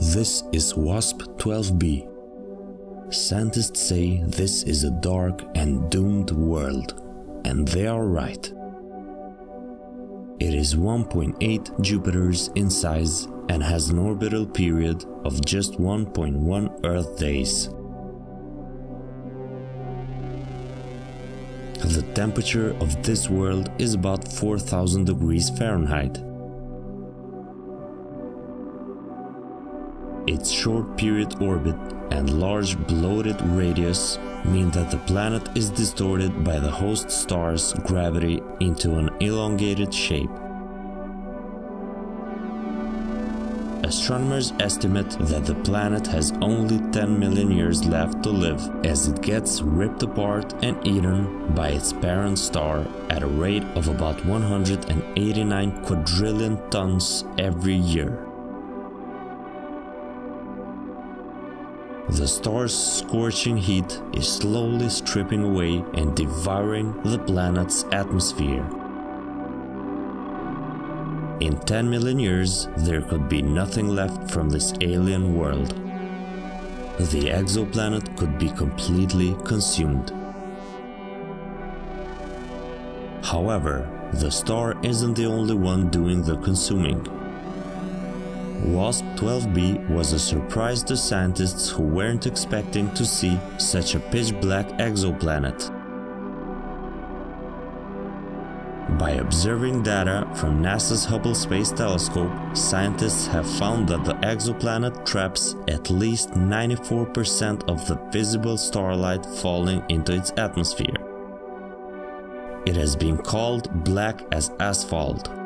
This is WASP-12b. Scientists say this is a dark and doomed world, and they are right. It is 1.8 Jupiters in size and has an orbital period of just 1.1 Earth days. The temperature of this world is about 4000 degrees Fahrenheit. Its short period orbit and large bloated radius mean that the planet is distorted by the host star's gravity into an elongated shape. Astronomers estimate that the planet has only 10 million years left to live, as it gets ripped apart and eaten by its parent star at a rate of about 189 quadrillion tons every year. The star's scorching heat is slowly stripping away and devouring the planet's atmosphere. In 10 million years, there could be nothing left from this alien world. The exoplanet could be completely consumed. However, the star isn't the only one doing the consuming. WASP-12b was a surprise to scientists who weren't expecting to see such a pitch-black exoplanet. By observing data from NASA's Hubble Space Telescope, scientists have found that the exoplanet traps at least 94% of the visible starlight falling into its atmosphere. It has been called black as asphalt.